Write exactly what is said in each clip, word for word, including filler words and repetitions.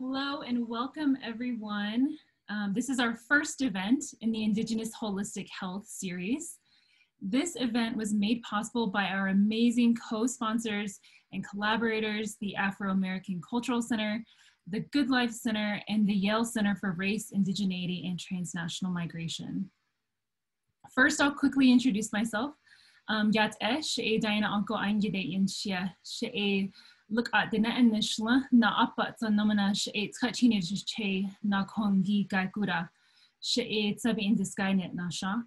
Hello and welcome everyone. Um, this is our first event in the Indigenous Holistic Health series. This event was made possible by our amazing co-sponsors and collaborators, the Afro-American Cultural Center, the Good Life Center, and the Yale Center for Race, Indigeneity, and Transnational Migration. First, I'll quickly introduce myself. Yat Esh, a Diana Onco-Ingyadet Yinshia, Shea. Look at the net initial na apats on nominash eight catchinage che na kongi gaikura she eight sabi in the sky net nasha.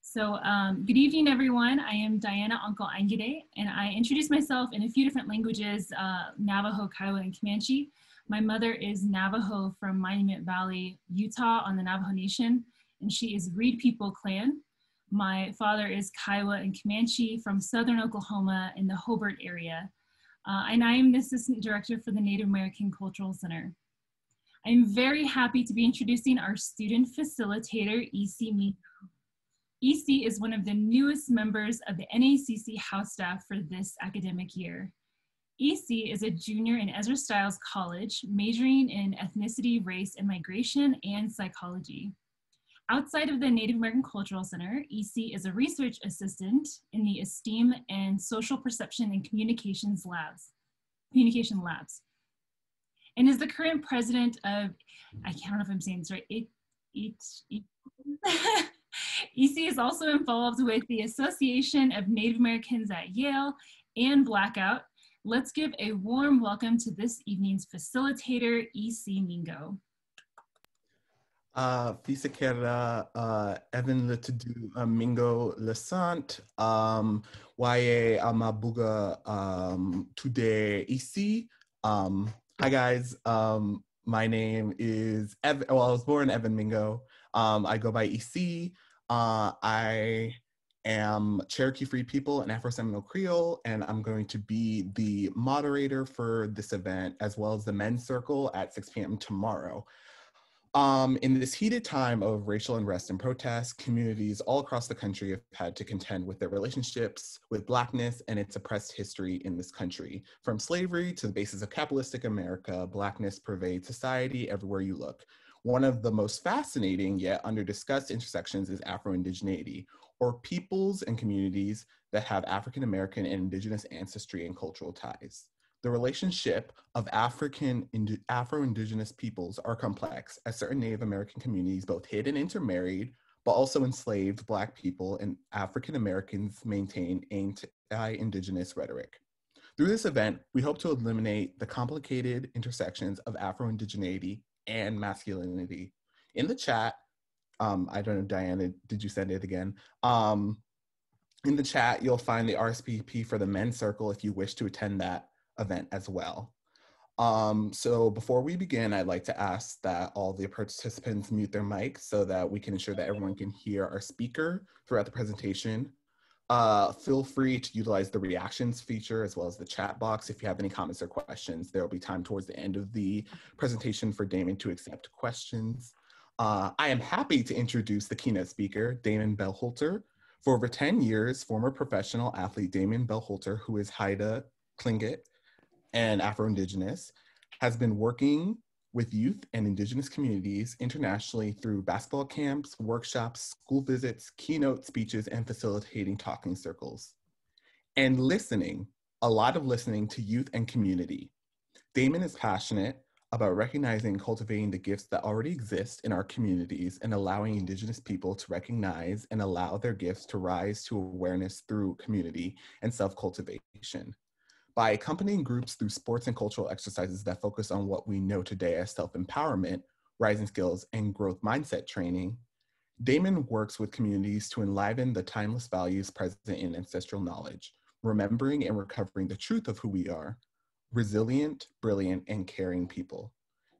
So um, good evening everyone. I am Diana Onco-Ingyadet and I introduce myself in a few different languages, uh, Navajo, Kiowa, and Comanche. My mother is Navajo from Monument Valley, Utah on the Navajo Nation, and she is Reed People Clan. My father is Kiowa and Comanche from southern Oklahoma in the Hobart area. Uh, and I am the Assistant Director for the Native American Cultural Center. I'm very happy to be introducing our student facilitator, E C. Meek. E C is one of the newest members of the N A C C house staff for this academic year. E C is a junior in Ezra Stiles College, majoring in ethnicity, race, and migration, and psychology. Outside of the Native American Cultural Center, E C is a research assistant in the Esteem and Social Perception and Communications Labs, Communication Labs, and is the current president of, I don't know if I'm saying this right, it, it, it. E C is also involved with the Association of Native Americans at Yale and Blackout. Let's give a warm welcome to this evening's facilitator, E C. Mingo. Uh, Fisa Kera, uh, Evan Letudu, Mingo Lesant, um, Waye Amabuga, um, Today Isi. Um, hi guys, um, my name is Evan, well, I was born Evan Mingo. Um, I go by Isi. Uh, I am Cherokee Free People and Afro-Seminole Creole, and I'm going to be the moderator for this event as well as the men's circle at six p m tomorrow. Um, in this heated time of racial unrest and protests, communities all across the country have had to contend with their relationships with Blackness and its oppressed history in this country. From slavery to the basis of capitalistic America, Blackness pervades society everywhere you look. One of the most fascinating yet under-discussed intersections is Afro-Indigeneity, or peoples and communities that have African American and Indigenous ancestry and cultural ties. The relationship of African ind- Afro-Indigenous peoples are complex, as certain Native American communities both hid and intermarried, but also enslaved Black people and African Americans maintain anti-Indigenous rhetoric. Through this event, we hope to eliminate the complicated intersections of Afro-Indigeneity and masculinity. In the chat, um, I don't know, Diana, did you send it again? Um, in the chat, you'll find the R S V P for the men's circle if you wish to attend that event as well. Um, so before we begin, I'd like to ask that all the participants mute their mics so that we can ensure that everyone can hear our speaker throughout the presentation. Uh, feel free to utilize the reactions feature as well as the chat box if you have any comments or questions. There will be time towards the end of the presentation for Damen to accept questions. Uh, I am happy to introduce the keynote speaker, Damen Bell-Holter. For over ten years, former professional athlete Damen Bell-Holter, who is Haida, Tlingit, and Afro-Indigenous, has been working with youth and Indigenous communities internationally through basketball camps, workshops, school visits, keynote speeches, and facilitating talking circles. And listening, a lot of listening to youth and community. Damen is passionate about recognizing and cultivating the gifts that already exist in our communities and allowing Indigenous people to recognize and allow their gifts to rise to awareness through community and self-cultivation. By accompanying groups through sports and cultural exercises that focus on what we know today as self-empowerment, rising skills, and growth mindset training, Damen works with communities to enliven the timeless values present in ancestral knowledge, remembering and recovering the truth of who we are, resilient, brilliant, and caring people.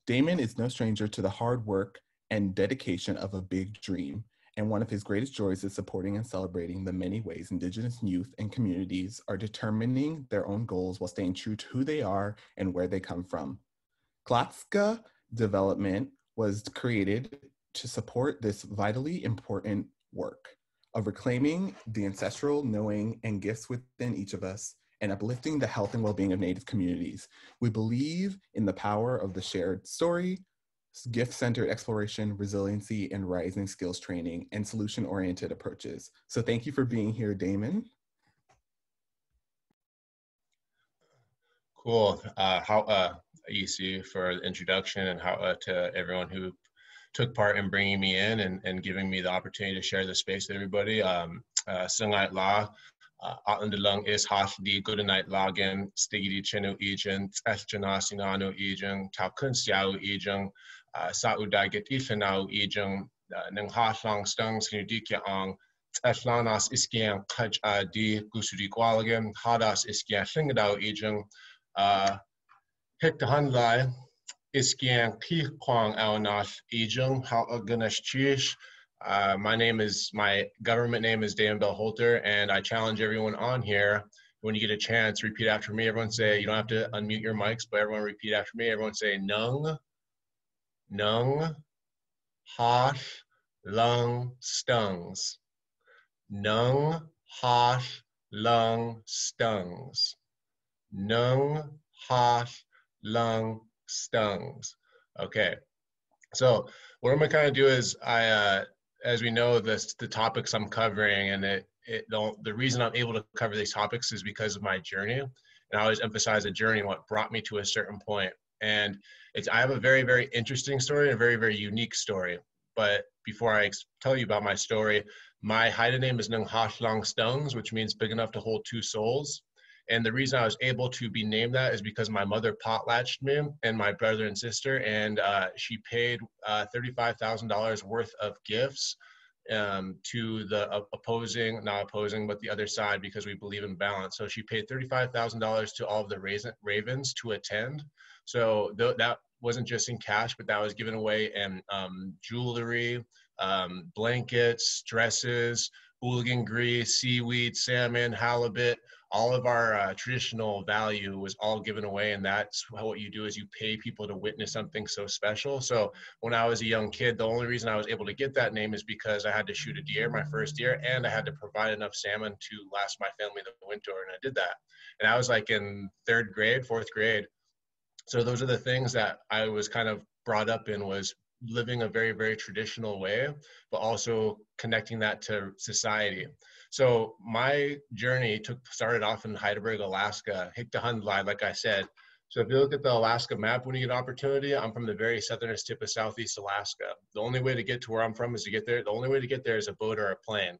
Damen is no stranger to the hard work and dedication of a big dream, and one of his greatest joys is supporting and celebrating the many ways Indigenous youth and communities are determining their own goals while staying true to who they are and where they come from. Tlaatsgaa Development was created to support this vitally important work of reclaiming the ancestral knowing and gifts within each of us and uplifting the health and well-being of Native communities. We believe in the power of the shared story, gift-centered exploration, resiliency, and rising skills training, and solution-oriented approaches. So thank you for being here, Damen. Cool. Uh, how, uh, E C for the introduction, and how uh, to everyone who took part in bringing me in and, and giving me the opportunity to share the space with everybody. Um, uh, Sungait La, Atlandalung is Hath Di Goodenite Lagan, Stigidi Chenu Ejin, Ethjanasinanu Ejin, Taukun Siau Ejin, Saudaget Ithanau Ejin, Nanggaahlaangstangs, Nudikiaang, Ethlanas Iskian Kaj Adi Gusudi Gwalagan, Hadas Iskian Tlingadau Ejin, Hektahanlai Iskian Ki Kwang Aunath Ejin, Haaganesh Chish. Uh, my name is, my government name is Damen Bell-Holter, and I challenge everyone on here, when you get a chance, repeat after me. Everyone say, you don't have to unmute your mics, but everyone repeat after me. Everyone say, Nung, Nung, Hash, Lung, Stungs. Nung, Hash, Lung, Stungs. Nung, Hash, Lung, Stungs. Okay. So what I'm gonna kind of do is, I, uh, as we know, this, the topics I'm covering, and it, it don't, the reason I'm able to cover these topics is because of my journey. And I always emphasize a journey, what brought me to a certain point. And it's, I have a very, very interesting story, and a very, very unique story. But before I tell you about my story, my Haida name is Nanggaahlaangstangs, which means big enough to hold two souls. And the reason I was able to be named that is because my mother potlatched me and my brother and sister, and uh, she paid uh, thirty-five thousand dollars worth of gifts um, to the uh, opposing, not opposing, but the other side, because we believe in balance. So she paid thirty-five thousand dollars to all of the raisin, Ravens to attend. So th that wasn't just in cash, but that was given away in um, jewelry, um, blankets, dresses, hooligan grease, seaweed, salmon, halibut. All of our uh, traditional value was all given away, and that's what you do, is you pay people to witness something so special. So when I was a young kid, the only reason I was able to get that name is because I had to shoot a deer, my first deer, and I had to provide enough salmon to last my family the winter, and I did that. And I was like in third grade, fourth grade. So those are the things that I was kind of brought up in, was living a very, very traditional way, but also connecting that to society. So my journey took started off in Heidelberg, Alaska, Hiktahandlai, like I said. So if you look at the Alaska map when you get an opportunity, I'm from the very southernest tip of Southeast Alaska. The only way to get to where I'm from is to get there. The only way to get there is a boat or a plane.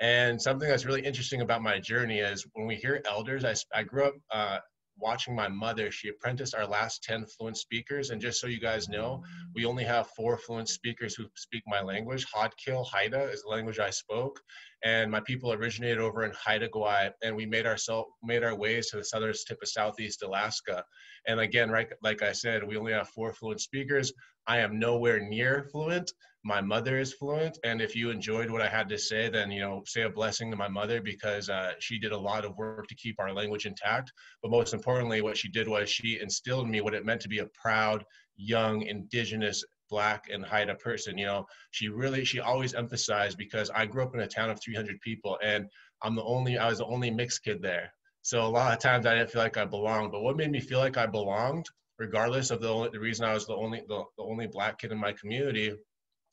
And something that's really interesting about my journey is when we hear elders, I, I grew up uh, watching my mother. She apprenticed our last ten fluent speakers. And just so you guys know, we only have four fluent speakers who speak my language. Hodkill, Haida is the language I spoke. And my people originated over in Haida Gwaii, and we made ourselves made our ways to the southern tip of Southeast Alaska. And again, right, like I said, we only have four fluent speakers. I am nowhere near fluent. My mother is fluent. And if you enjoyed what I had to say, then, you know, say a blessing to my mother, because uh, she did a lot of work to keep our language intact. But most importantly, what she did was she instilled in me what it meant to be a proud, young, indigenous, Black and Haida person. You know, she really, she always emphasized, because I grew up in a town of three hundred people, and I'm the only, I was the only mixed kid there. So a lot of times I didn't feel like I belonged, but what made me feel like I belonged, regardless of the, only, the reason I was the only, the, the only Black kid in my community,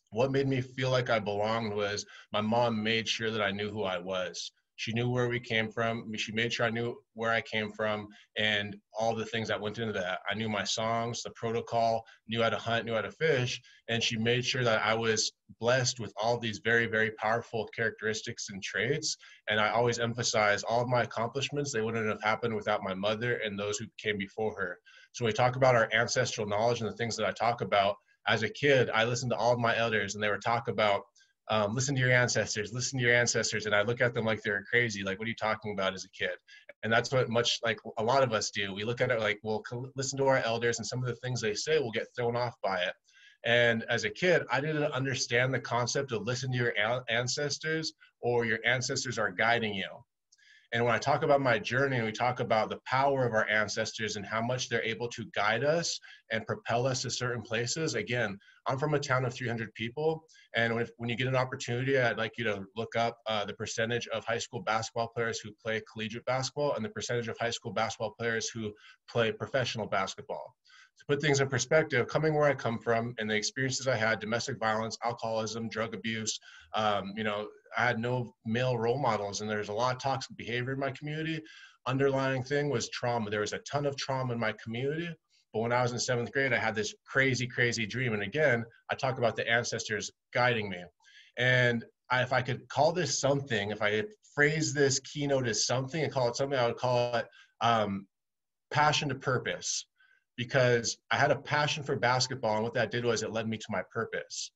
what made me feel like I belonged was my mom made sure that I knew who I was. She knew where we came from. She made sure I knew where I came from and all the things that went into that. I knew my songs, the protocol, knew how to hunt, knew how to fish. And she made sure that I was blessed with all these very, very powerful characteristics and traits. And I always emphasize all of my accomplishments, they wouldn't have happened without my mother and those who came before her. So when we talk about our ancestral knowledge and the things that I talk about, as a kid, I listened to all of my elders, and they were talk about Um, listen to your ancestors, listen to your ancestors. And I look at them like they're crazy. Like, what are you talking about as a kid? And that's what much like a lot of us do. We look at it like, well, listen to our elders, and some of the things they say will get thrown off by it. And as a kid, I didn't understand the concept of listen to your ancestors, or your ancestors are guiding you. And when I talk about my journey, we talk about the power of our ancestors and how much they're able to guide us and propel us to certain places. Again, I'm from a town of three hundred people. And when, when you get an opportunity, I'd like you to look up uh, the percentage of high school basketball players who play collegiate basketball and the percentage of high school basketball players who play professional basketball. To put things in perspective, coming where I come from and the experiences I had, domestic violence, alcoholism, drug abuse, um, you know, I had no male role models, and there's a lot of toxic behavior in my community. Underlying thing was trauma. There was a ton of trauma in my community. But when I was in seventh grade, I had this crazy, crazy dream. And again, I talk about the ancestors guiding me. And I, if I could call this something, if I phrase this keynote as something and call it something, I would call it um, passion to purpose. Because I had a passion for basketball, and what that did was it led me to my purpose.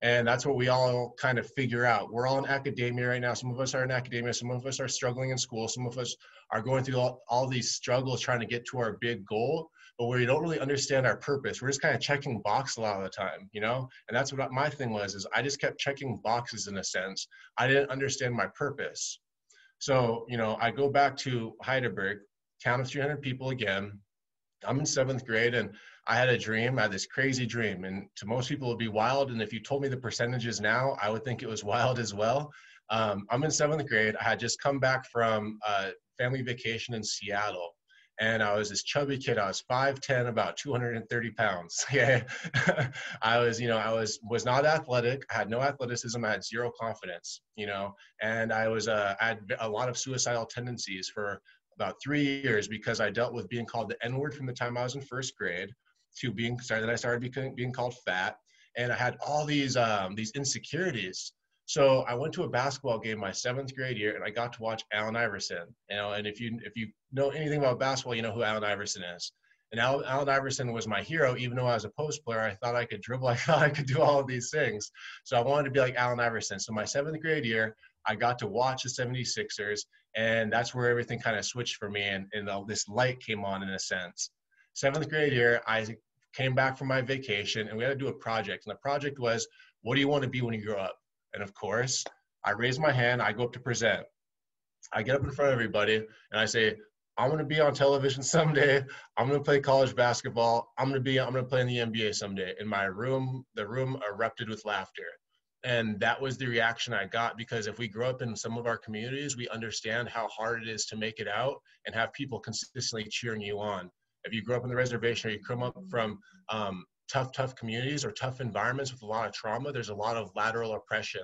And that's what we all kind of figure out. We're all in academia right now. Some of us are in academia. Some of us are struggling in school. Some of us are going through all, all these struggles trying to get to our big goal, but we don't really understand our purpose. We're just kind of checking boxes a lot of the time, you know? And that's what my thing was, is I just kept checking boxes in a sense. I didn't understand my purpose. So, you know, I go back to Heidelberg, town of three hundred people again. I'm in seventh grade, and I had a dream. I had this crazy dream, and to most people it would be wild. And if you told me the percentages now, I would think it was wild as well. Um, I'm in seventh grade. I had just come back from a family vacation in Seattle, and I was this chubby kid. I was five ten, about two hundred thirty pounds. Yeah, I was, you know, I was was not athletic. I had no athleticism. I had zero confidence, you know, and I was uh, I had a lot of suicidal tendencies for about three years because I dealt with being called the N-word from the time I was in first grade to being sorry that I started becoming, being called fat. And I had all these, um, these insecurities. So I went to a basketball game my seventh grade year, and I got to watch Allen Iverson, you know, and if you, if you know anything about basketball, you know who Allen Iverson is. And Allen, Allen Iverson was my hero. Even though I was a post player, I thought I could dribble. I thought I could do all of these things. So I wanted to be like Allen Iverson. So my seventh grade year, I got to watch the seventy-sixers, and that's where everything kind of switched for me, and, and all this light came on in a sense. Seventh grade year, I came back from my vacation, and we had to do a project. And the project was, what do you want to be when you grow up? And of course, I raise my hand, I go up to present. I get up in front of everybody, and I say, I'm going to be on television someday. I'm going to play college basketball. I'm going to be, I'm going to play in the N B A someday. In my room, the room erupted with laughter. And that was the reaction I got, because if we grow up in some of our communities, we understand how hard it is to make it out and have people consistently cheering you on. If you grow up in the reservation, or you come up from um, tough, tough communities or tough environments with a lot of trauma, there's a lot of lateral oppression.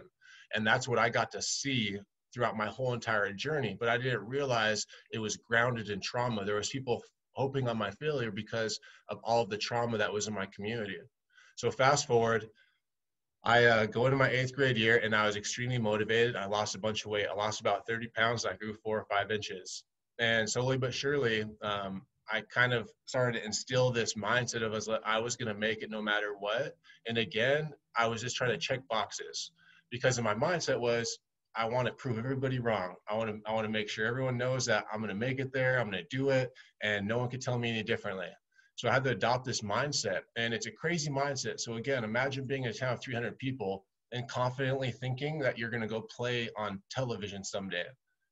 And that's what I got to see throughout my whole entire journey. But I didn't realize it was grounded in trauma. There was people hoping on my failure because of all of the trauma that was in my community. So fast forward, I uh, go into my eighth grade year, and I was extremely motivated. I lost a bunch of weight. I lost about thirty pounds. I grew four or five inches. And slowly but surely, um, I kind of started to instill this mindset of us, I was going to make it no matter what. And again, I was just trying to check boxes, because in my mindset was, I want to prove everybody wrong. I want to, I want to make sure everyone knows that I'm going to make it there. I'm going to do it. And no one could tell me any differently. So I had to adopt this mindset, and it's a crazy mindset. So again, imagine being in a town of three hundred people and confidently thinking that you're going to go play on television someday,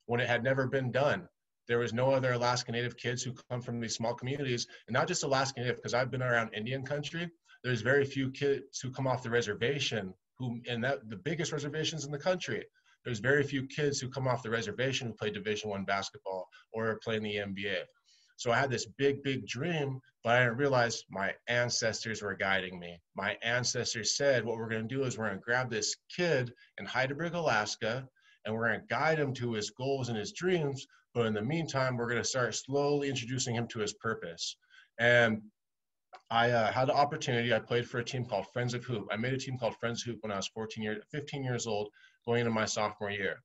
when it had never been done. There was no other Alaska Native kids who come from these small communities, and not just Alaska Native, because I've been around Indian country. There's very few kids who come off the reservation, who, and that, the biggest reservations in the country. There's very few kids who come off the reservation who play Division One basketball or play in the N B A. So I had this big, big dream, but I didn't realize my ancestors were guiding me. My ancestors said, what we're going to do is we're going to grab this kid in Heidelberg, Alaska, and we're going to guide him to his goals and his dreams. But in the meantime, we're going to start slowly introducing him to his purpose. And I uh, had the opportunity. I played for a team called Friends of Hoop. I made a team called Friends of Hoop when I was fourteen years, fifteen years old, going into my sophomore year.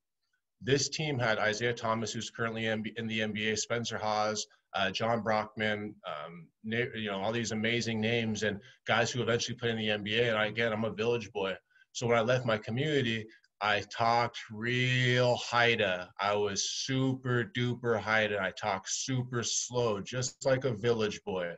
This team had Isaiah Thomas, who's currently in the N B A, Spencer Hawes, Uh, John Brockman, um, you know, all these amazing names and guys who eventually played in the N B A. And I, again, I'm a village boy. So when I left my community, I talked real Haida. I was super duper Haida. I talked super slow, just like a village boy.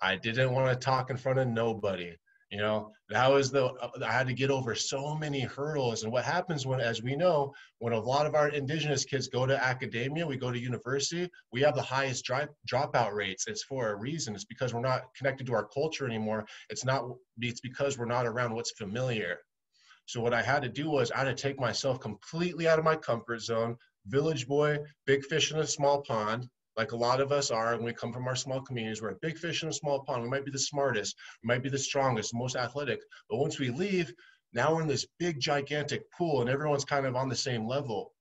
I didn't want to talk in front of nobody. You know, that was the, I had to get over so many hurdles. And what happens when, as we know, when a lot of our indigenous kids go to academia, we go to university, we have the highest drop, dropout rates. It's for a reason. It's because we're not connected to our culture anymore. It's not, it's because we're not around what's familiar. So what I had to do was I had to take myself completely out of my comfort zone, village boy, big fish in a small pond, like a lot of us are when we come from our small communities. We're a big fish in a small pond. We might be the smartest, we might be the strongest, most athletic. But once we leave, now we're in this big, gigantic pool and everyone's kind of on the same level.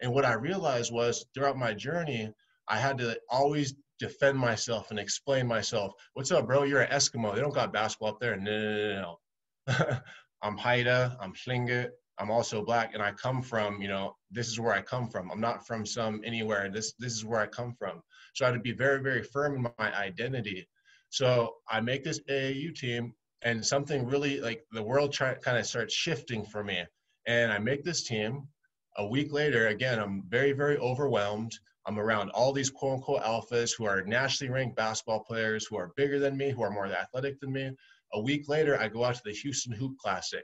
And what I realized was throughout my journey, I had to always defend myself and explain myself. What's up, bro? You're an Eskimo. They don't got basketball up there. No, no, no, no. I'm Haida, I'm Tlingit. I'm also Black, and I come from, you know, this is where I come from. I'm not from some anywhere. This, this is where I come from. So I had to be very, very firm in my identity. So I make this A A U team, and something really, like, the world try, kind of starts shifting for me. And I make this team. A week later, again, I'm very, very overwhelmed. I'm around all these quote-unquote alphas who are nationally ranked basketball players, who are bigger than me, who are more athletic than me. A week later, I go out to the Houston Hoop Classic.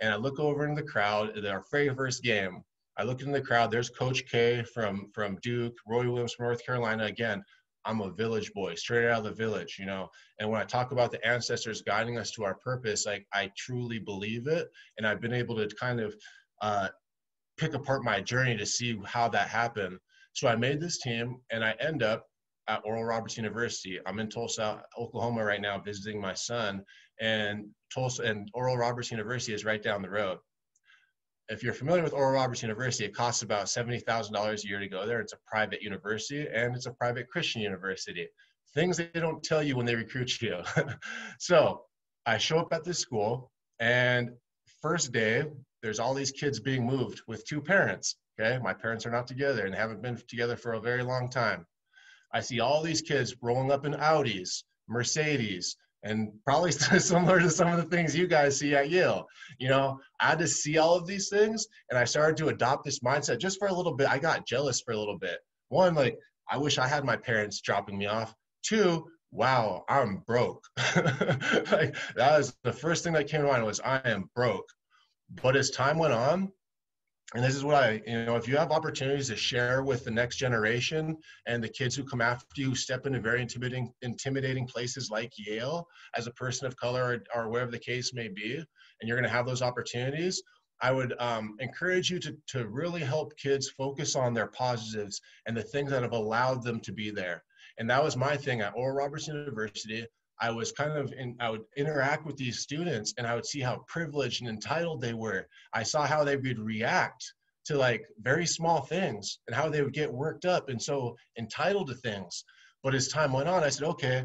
And I look over in the crowd at our very first game. I look in the crowd. There's Coach K from, from Duke, Roy Williams from North Carolina. Again, I'm a village boy, straight out of the village, you know. And when I talk about the ancestors guiding us to our purpose, like, I truly believe it. And I've been able to kind of uh, pick apart my journey to see how that happened. So I made this team, and I end up at Oral Roberts University. I'm in Tulsa, Oklahoma right now visiting my son, and Tulsa and Oral Roberts University is right down the road. If you're familiar with Oral Roberts University, it costs about seventy thousand dollars a year to go there. It's a private university, and it's a private Christian university. Things they don't tell you when they recruit you. So I show up at this school, and first day, there's all these kids being moved with two parents, okay? My parents are not together and haven't been together for a very long time. I see all these kids rolling up in Audis, Mercedes, and probably similar to some of the things you guys see at Yale. You know, I had to see all of these things, and I started to adopt this mindset just for a little bit. I got jealous for a little bit. One, like, I wish I had my parents dropping me off. Two, wow, I'm broke. Like, that was the first thing that came to mind, was I am broke. But as time went on, and this is what I, you know, if you have opportunities to share with the next generation and the kids who come after you, who step into very intimidating, intimidating places like Yale as a person of color, or, or wherever the case may be, and you're going to have those opportunities, I would um, encourage you to, to really help kids focus on their positives and the things that have allowed them to be there. And that was my thing at Oral Roberts University. I was kind of, in, I would interact with these students, and I would see how privileged and entitled they were. I saw how they would react to, like, very small things, and how they would get worked up and so entitled to things. But as time went on, I said, okay,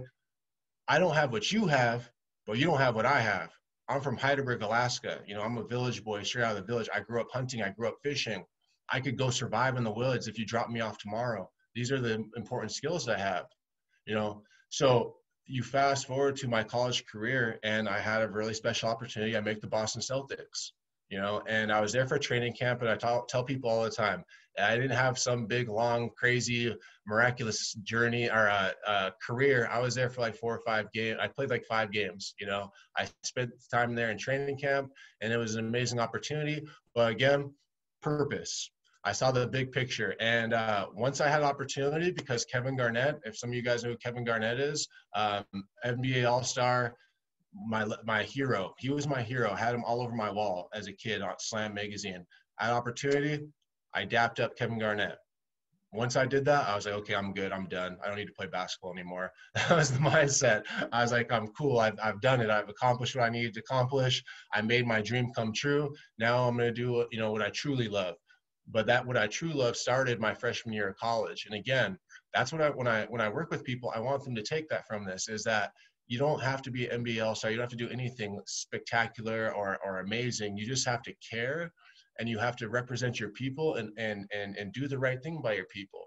I don't have what you have, but you don't have what I have. I'm from Heidelberg, Alaska. You know, I'm a village boy, straight out of the village. I grew up hunting, I grew up fishing. I could go survive in the woods if you drop me off tomorrow. These are the important skills I have, you know? So, you fast forward to my college career, and I had a really special opportunity. I make the Boston Celtics, you know, and I was there for training camp, and I talk, tell people all the time, I didn't have some big, long, crazy, miraculous journey or uh, uh, career. I was there for like four or five games. I played like five games, you know. I spent time there in training camp, and it was an amazing opportunity. But again, purpose. I saw the big picture, and uh, once I had opportunity, because Kevin Garnett, if some of you guys know who Kevin Garnett is, um, N B A All-Star, my my hero. He was my hero. I had him all over my wall as a kid on Slam Magazine. I had opportunity. I dapped up Kevin Garnett. Once I did that, I was like, okay, I'm good. I'm done. I don't need to play basketball anymore. That was the mindset. I was like, I'm cool. I've, I've done it. I've accomplished what I needed to accomplish. I made my dream come true. Now I'm going to do, you know, what I truly love. But that, what I truly love, started my freshman year of college. And again, that's what I, when I, when I work with people, I want them to take that from this, is that you don't have to be an N B A All-Star. You don't have to do anything spectacular or, or amazing. You just have to care, and you have to represent your people and, and, and, and do the right thing by your people.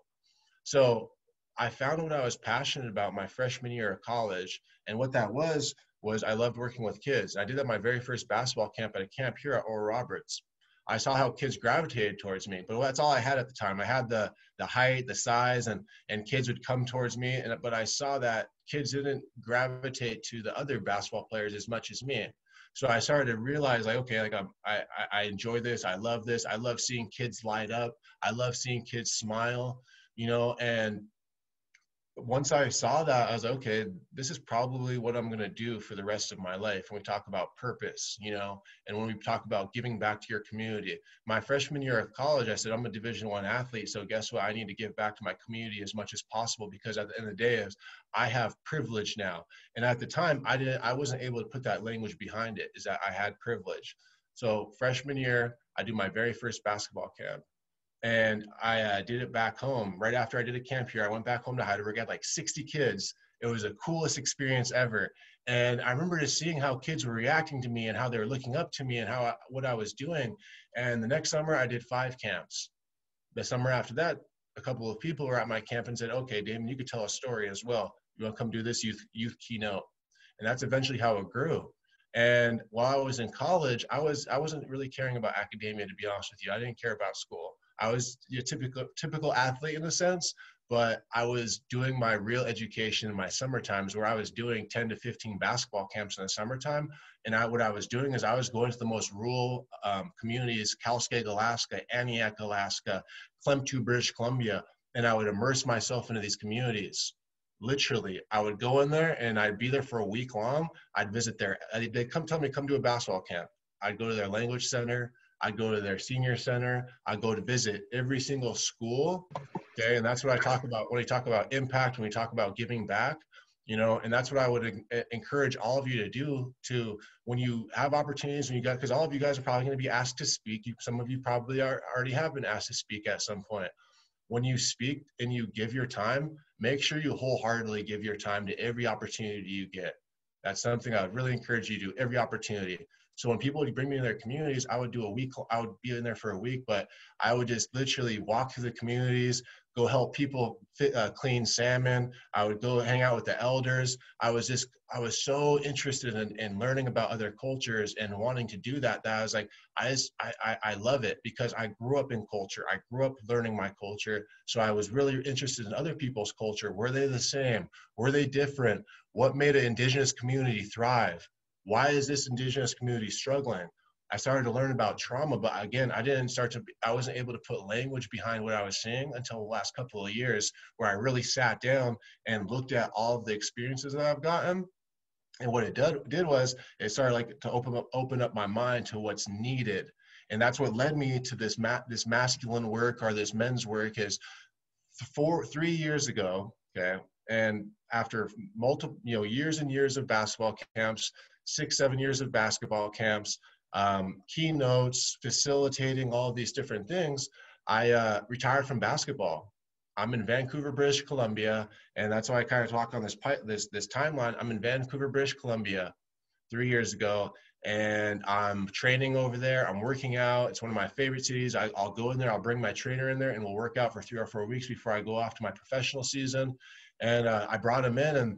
So I found what I was passionate about my freshman year of college. And what that was, was I loved working with kids. I did that my very first basketball camp at a camp here at Oral Roberts. I saw how kids gravitated towards me, but that's all I had at the time. I had the the height, the size, and and kids would come towards me, and but I saw that kids didn't gravitate to the other basketball players as much as me. So I started to realize, like, okay, like I'm, I, I enjoy this. I love this. I love seeing kids light up. I love seeing kids smile, you know. And once I saw that, I was like, okay, this is probably what I'm going to do for the rest of my life. When we talk about purpose, you know, and when we talk about giving back to your community, my freshman year of college, I said, I'm a Division One athlete. So guess what? I need to give back to my community as much as possible, because at the end of the day, I have privilege now. And at the time, I didn't, I wasn't able to put that language behind it, is that I had privilege. So freshman year, I do my very first basketball camp. And I uh, did it back home. Right after I did a camp here, I went back home to Heidelberg. I had like sixty kids. It was the coolest experience ever. And I remember just seeing how kids were reacting to me and how they were looking up to me and how I, what I was doing. And the next summer, I did five camps. The summer after that, a couple of people were at my camp and said, okay, Damon, you could tell a story as well. You want to come do this youth, youth keynote? And that's eventually how it grew. And while I was in college, I, was, I wasn't really caring about academia, to be honest with you. I didn't care about school. I was your typical typical athlete in a sense, but I was doing my real education in my summer times, where I was doing ten to fifteen basketball camps in the summertime. And I, what I was doing is I was going to the most rural um, communities, Kalskag, Alaska, Aniak, Alaska, Klemtu, British Columbia, and I would immerse myself into these communities. Literally, I would go in there and I'd be there for a week long. I'd visit their, they'd come tell me, come to a basketball camp. I'd go to their language center. I go to their senior center. I go to visit every single school, okay? And that's what I talk about when we talk about impact, when we talk about giving back, you know, and that's what I would encourage all of you to do, to when you have opportunities, when you got, because all of you guys are probably gonna be asked to speak. You, some of you probably are, already have been asked to speak at some point. When you speak and you give your time, make sure you wholeheartedly give your time to every opportunity you get. That's something I would really encourage you to do, every opportunity. So when people would bring me to their communities, I would do a week, I would be in there for a week, but I would just literally walk through the communities, go help people fit, uh, clean salmon. I would go hang out with the elders. I was just, I was so interested in, in learning about other cultures and wanting to do that, that I was like, I, just, I, I, I love it, because I grew up in culture. I grew up learning my culture. So I was really interested in other people's culture. Were they the same? Were they different? What made an indigenous community thrive? Why is this indigenous community struggling? I started to learn about trauma, but again, I didn't start to, I wasn't able to put language behind what I was seeing until the last couple of years, where I really sat down and looked at all of the experiences that I've gotten. And what it did, did was it started like to open up, open up my mind to what's needed. And that's what led me to this ma this masculine work, or this men's work, is four, three years ago, okay? And after multiple, you know, years and years of basketball camps, six, seven years of basketball camps, um, keynotes, facilitating all of these different things, I uh, retired from basketball. I'm in Vancouver, British Columbia, and that's why I kind of talk on this, this, this timeline. I'm in Vancouver, British Columbia three years ago, and I'm training over there. I'm working out. It's one of my favorite cities. I, I'll go in there. I'll bring my trainer in there, and we'll work out for three or four weeks before I go off to my professional season. And uh, I brought him in, and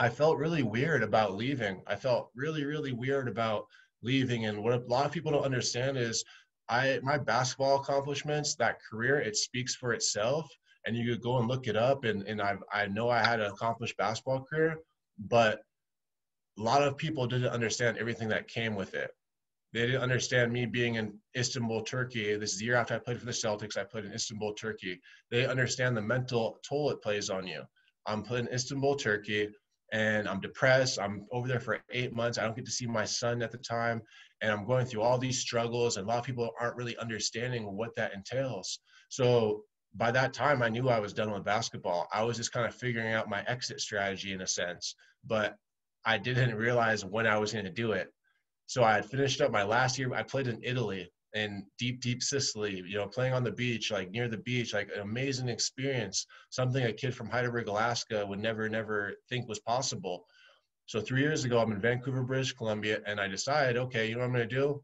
I felt really weird about leaving. I felt really, really weird about leaving. And what a lot of people don't understand is I, my basketball accomplishments, that career, it speaks for itself. And you could go and look it up. And, and I, I know I had an accomplished basketball career, but a lot of people didn't understand everything that came with it. They didn't understand me being in Istanbul, Turkey. This is the year after I played for the Celtics, I played in Istanbul, Turkey. They understand the mental toll it plays on you. I'm playing in Istanbul, Turkey. And I'm depressed. I'm over there for eight months. I don't get to see my son at the time. And I'm going through all these struggles. And a lot of people aren't really understanding what that entails. So by that time, I knew I was done with basketball. I was just kind of figuring out my exit strategy in a sense. But I didn't realize when I was going to do it. So I had finished up my last year. I played in Italy, in deep, deep Sicily, you know, playing on the beach, like near the beach, like an amazing experience, something a kid from Heidelberg, Alaska would never, never think was possible. So three years ago, I'm in Vancouver, British Columbia, and I decided, okay, you know what I'm going to do?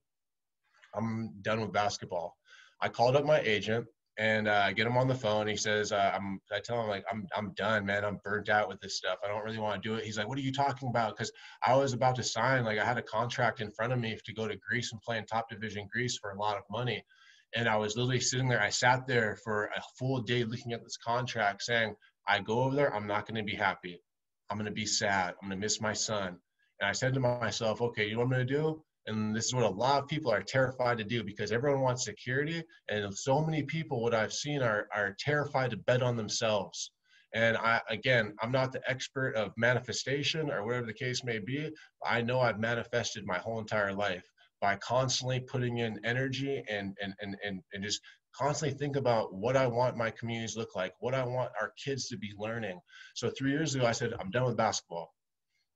I'm done with basketball. I called up my agent, and uh, I get him on the phone. He says, uh, I'm, I tell him, like, I'm, I'm done, man. I'm burnt out with this stuff. I don't really want to do it. He's like, what are you talking about? Because I was about to sign. Like, I had a contract in front of me to go to Greece and play in top division Greece for a lot of money. And I was literally sitting there. I sat there for a full day looking at this contract, saying, I go over there, I'm not going to be happy. I'm going to be sad. I'm going to miss my son. And I said to myself, okay, you know what I'm going to do? And this is what a lot of people are terrified to do, because everyone wants security. And so many people, what I've seen, are, are terrified to bet on themselves. And I, again, I'm not the expert of manifestation or whatever the case may be. I know I've manifested my whole entire life by constantly putting in energy and, and, and, and, and just constantly think about what I want my communities to look like, what I want our kids to be learning. So three years ago, I said, I'm done with basketball.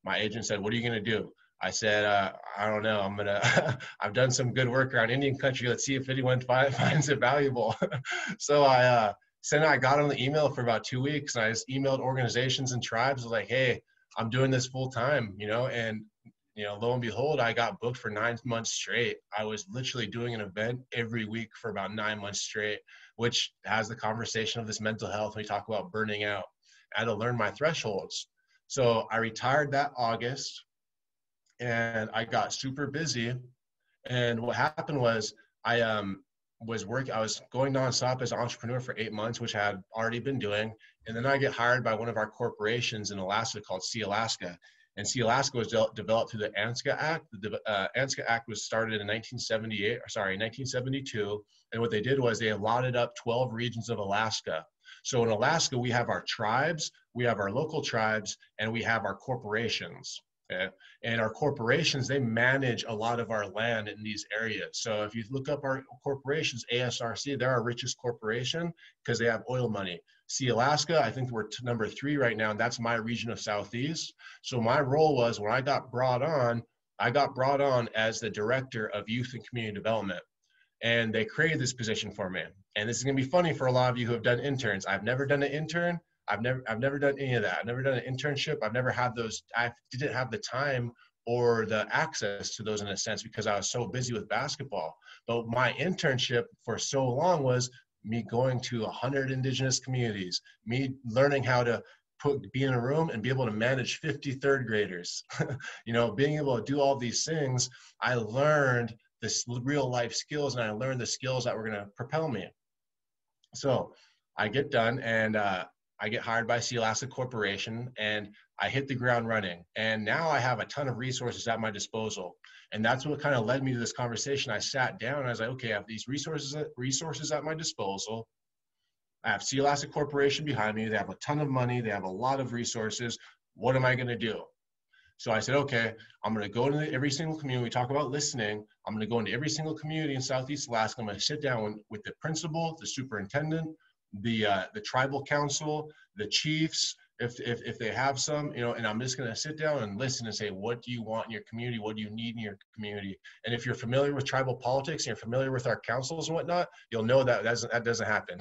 My agent said, what are you going to do? I said, uh, I don't know. I'm going to, I've done some good work around Indian country. Let's see if anyone fi- finds it valuable. So I, uh, sent I got on the email for about two weeks and I just emailed organizations and tribes. I was like, hey, I'm doing this full time, you know, and, you know, lo and behold, I got booked for nine months straight. I was literally doing an event every week for about nine months straight, which has the conversation of this mental health. We talk about burning out. I had to learn my thresholds. So I retired that August and I got super busy. And what happened was I, um, was working, I was going nonstop as an entrepreneur for eight months, which I had already been doing. And then I get hired by one of our corporations in Alaska called Sealaska. And Sealaska was de- developed through the ANSCA Act. The uh, ANSCA Act was started in nineteen seventy-eight, or sorry, nineteen seventy-two. And what they did was they allotted up twelve regions of Alaska. So in Alaska, we have our tribes, we have our local tribes, and we have our corporations. Okay. And our corporations, they manage a lot of our land in these areas. So if you look up our corporations, A S R C, they're our richest corporation because they have oil money. Sealaska, I think we're t- number three right now, and that's my region of Southeast. So my role was, when I got brought on, I got brought on as the director of youth and community development. And they created this position for me. And this is going to be funny for a lot of you who have done interns. I've never done an intern. I've never, I've never done any of that. I've never done an internship. I've never had those. I didn't have the time or the access to those in a sense because I was so busy with basketball. But my internship for so long was me going to one hundred indigenous communities, me learning how to put, be in a room and be able to manage fifty third graders. You know, being able to do all these things, I learned this real life skills and I learned the skills that were going to propel me. So I get done and, uh, I get hired by Sealaska Corporation and I hit the ground running. And now I have a ton of resources at my disposal. And that's what kind of led me to this conversation. I sat down and I was like, okay, I have these resources, resources at my disposal. I have Sealaska Corporation behind me. They have a ton of money. They have a lot of resources. What am I going to do? So I said, okay, I'm going to go into every single community. We talk about listening. I'm going to go into every single community in Southeast Alaska. I'm going to sit down with the principal, the superintendent, the uh, the tribal council, the chiefs, if, if if they have some, you know, and I'm just going to sit down and listen and say, what do you want in your community? What do you need in your community? And if you're familiar with tribal politics and you're familiar with our councils and whatnot, you'll know that doesn't, that doesn't happen.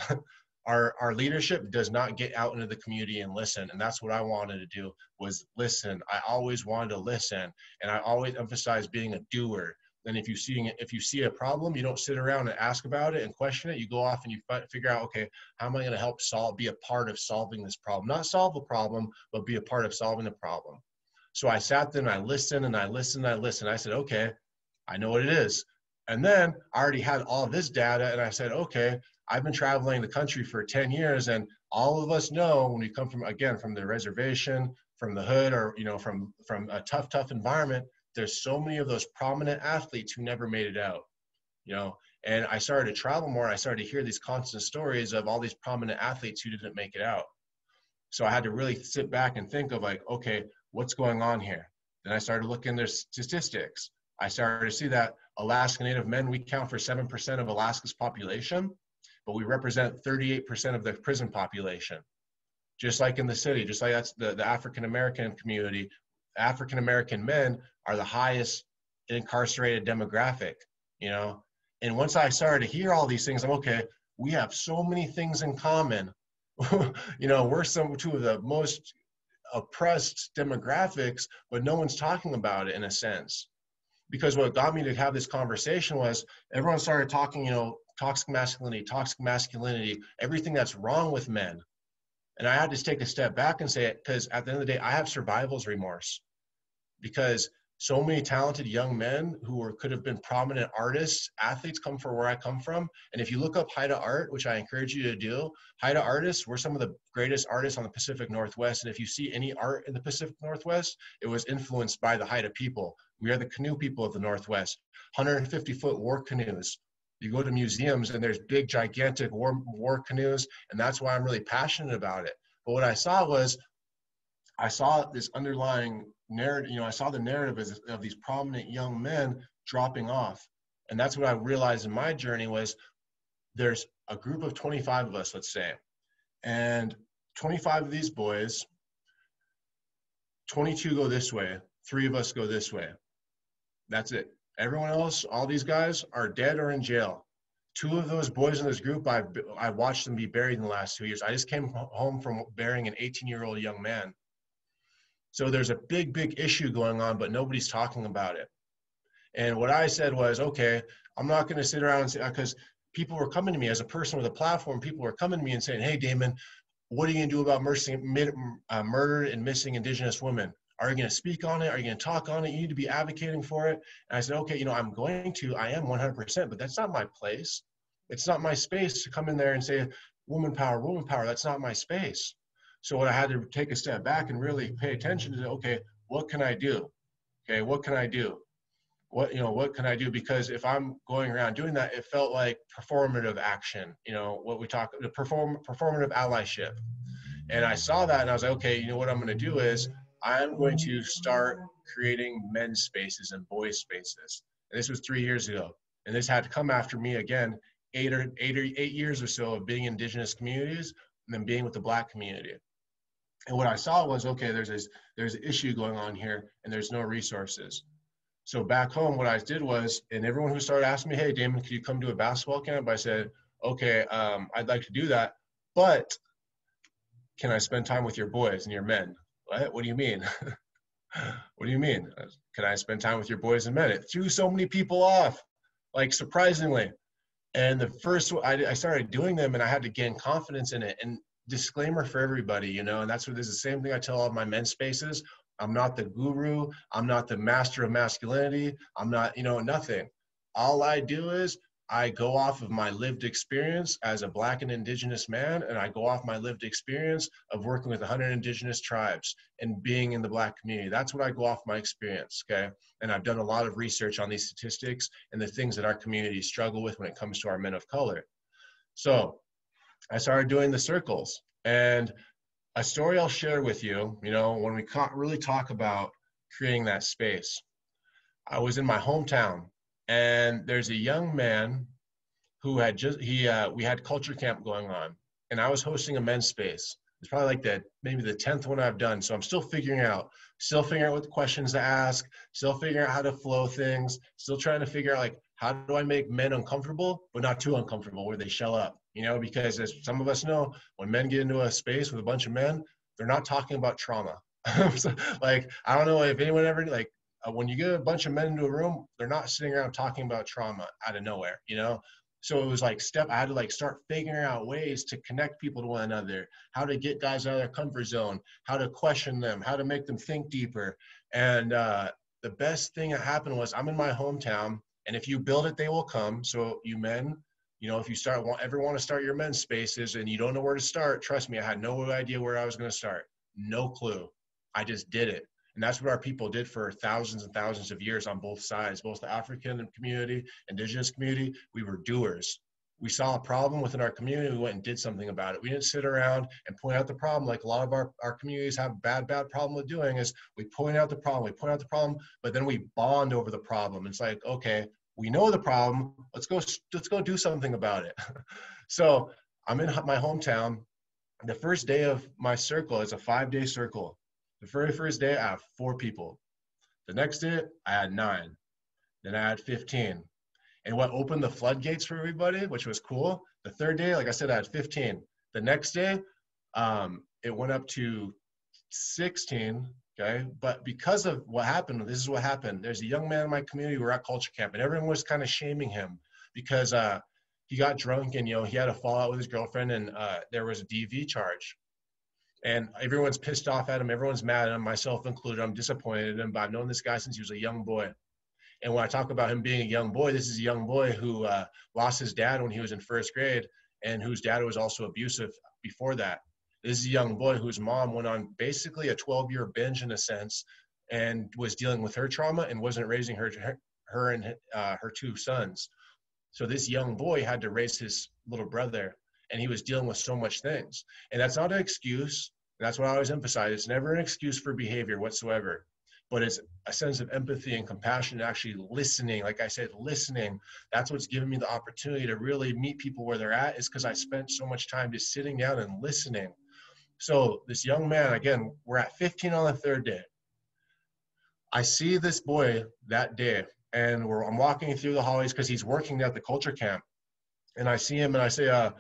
Our, our leadership does not get out into the community and listen. And that's what I wanted to do was listen. I always wanted to listen. And I always emphasize being a doer. And if you see if you see a problem, you don't sit around and ask about it and question it. You go off and you f- figure out, okay, how am I going to help solve, be a part of solving this problem? Not solve the problem, but be a part of solving the problem. So I sat there and I listened and I listened and I listened. I said, okay, I know what it is. And then I already had all this data and I said, okay, I've been traveling the country for ten years and all of us know when we come from, again, from the reservation, from the hood or, you know, from, from a tough, tough environment, there's so many of those prominent athletes who never made it out, you know, and I started to travel more. I started to hear these constant stories of all these prominent athletes who didn't make it out. So I had to really sit back and think of like, okay, what's going on here? Then I started looking at their statistics. I started to see that Alaska Native men, we count for seven percent of Alaska's population, but we represent thirty-eight percent of the prison population. Just like in the city, just like that's the, the African-American community, African-American men are the highest incarcerated demographic, you know? And once I started to hear all these things, I'm okay, we have so many things in common. You know, we're some two of the most oppressed demographics, but no one's talking about it in a sense. Because what got me to have this conversation was everyone started talking, you know, toxic masculinity, toxic masculinity, everything that's wrong with men. And I had to take a step back and say it because at the end of the day, I have survival's remorse. Because so many talented young men who are, could have been prominent artists, athletes, come from where I come from. And if you look up Haida art, which I encourage you to do, Haida artists were some of the greatest artists on the Pacific Northwest. And if you see any art in the Pacific Northwest, it was influenced by the Haida people. We are the canoe people of the Northwest. one hundred fifty foot war canoes. You go to museums and there's big, gigantic war, war canoes. And that's why I'm really passionate about it. But what I saw was, I saw this underlying narrative, you know, I saw the narrative of, of these prominent young men dropping off. And that's what I realized in my journey was, there's a group of twenty-five of us, let's say, and twenty-five of these boys, twenty-two go this way, three of us go this way. That's it. Everyone else, all these guys are dead or in jail. Two of those boys in this group, I've, I watched them be buried in the last two years. I just came home from burying an eighteen year old young man. So there's a big, big issue going on, but nobody's talking about it. And what I said was, okay, I'm not going to sit around and say, because people were coming to me as a person with a platform, people were coming to me and saying, hey, Damen, what are you going to do about murdered and missing Indigenous women? Are you going to speak on it? Are you going to talk on it? You need to be advocating for it. And I said, okay, you know, I'm going to, I am one hundred percent, but that's not my place. It's not my space to come in there and say, woman power, woman power. That's not my space. So what I had to take a step back and really pay attention to, okay, what can I do? Okay, what can I do? What, you know, what can I do? Because if I'm going around doing that, it felt like performative action, you know, what we talk, the perform, performative allyship. And I saw that and I was like, okay, you know what I'm going to do is I'm going to start creating men's spaces and boys' spaces. And this was three years ago. And this had to come after me again, eight or eight, or eight years or so of being in Indigenous communities and then being with the Black community. And what I saw was, okay, there's this, there's an issue going on here and there's no resources. So back home, what I did was, and everyone who started asking me, hey, Damen, could you come to a basketball camp? I said, okay, um, I'd like to do that, but can I spend time with your boys and your men? What, what do you mean? What do you mean? Can I spend time with your boys and men? It threw so many people off, like surprisingly. And the first, I, I started doing them and I had to gain confidence in it. And disclaimer for everybody, you know, and that's what this is, the same thing I tell all my men's spaces. I'm not the guru. I'm not the master of masculinity. I'm not, you know, nothing. All I do is I go off of my lived experience as a Black and Indigenous man, and I go off my lived experience of working with one hundred Indigenous tribes and being in the Black community. That's what I go off my experience, okay? And I've done a lot of research on these statistics and the things that our community struggle with when it comes to our men of color. So I started doing the circles, and a story I'll share with you, you know, when we really talk about creating that space. I was in my hometown, and there's a young man who had just, he, uh, we had culture camp going on, and I was hosting a men's space. It's probably like the, maybe the tenth one I've done, so I'm still figuring out, still figuring out what questions to ask, still figuring out how to flow things, still trying to figure out, like, how do I make men uncomfortable, but not too uncomfortable where they shell up? You know, because as some of us know, when men get into a space with a bunch of men, they're not talking about trauma. So, like, I don't know if anyone ever, like, uh, when you get a bunch of men into a room, they're not sitting around talking about trauma out of nowhere, you know? So it was like step, I had to like start figuring out ways to connect people to one another, how to get guys out of their comfort zone, how to question them, how to make them think deeper. And uh, the best thing that happened was, I'm in my hometown, and if you build it, they will come. So you men, you know, if you start, ever want to start your men's spaces and you don't know where to start, trust me, I had no idea where I was going to start. No clue. I just did it. And that's what our people did for thousands and thousands of years on both sides, both the African community, Indigenous community. We were doers. We saw a problem within our community. We went and did something about it. We didn't sit around and point out the problem like a lot of our, our communities have a bad, bad problem with doing is we point out the problem, we point out the problem, but then we bond over the problem. It's like, okay, we know the problem, let's go, let's go do something about it. So I'm in my hometown. The first day of my circle, it's a five day circle. The very first day I have four people. The next day I had nine, then I had fifteen. And what opened the floodgates for everybody, which was cool. The third day, like I said, I had fifteen. The next day, um, it went up to sixteen. Okay, but because of what happened, this is what happened. There's a young man in my community, we were at culture camp, and everyone was kind of shaming him because uh, he got drunk and, you know, he had a fallout with his girlfriend, and uh, there was a D V charge. And everyone's pissed off at him. Everyone's mad at him, myself included. I'm disappointed in him, but I've known this guy since he was a young boy. And when I talk about him being a young boy, this is a young boy who uh, lost his dad when he was in first grade and whose dad was also abusive before that. This is a young boy whose mom went on basically a twelve-year binge in a sense and was dealing with her trauma and wasn't raising her, her, her and uh, her two sons. So this young boy had to raise his little brother, and he was dealing with so much things. And that's not an excuse. That's what I always emphasize. It's never an excuse for behavior whatsoever, but it's a sense of empathy and compassion, actually listening. Like I said, listening. That's what's given me the opportunity to really meet people where they're at, is because I spent so much time just sitting down and listening. So this young man, again, we're at fifteen on the third day. I see this boy that day, and we're, I'm walking through the hallways because he's working at the culture camp. And I see him and I say, uh,